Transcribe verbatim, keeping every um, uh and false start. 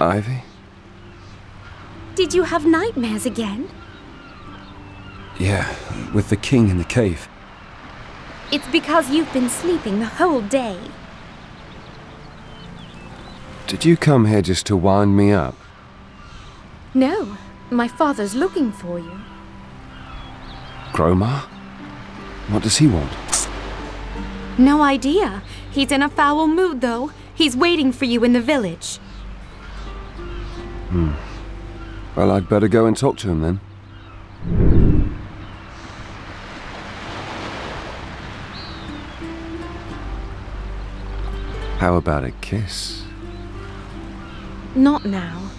Ivy? Did you have nightmares again? Yeah, with the king in the cave. It's because you've been sleeping the whole day. Did you come here just to wind me up? No, my father's looking for you. Gromar? What does he want? No idea. He's in a foul mood, though. He's waiting for you in the village. Hmm. Well, I'd better go and talk to him then. How about a kiss? Not now.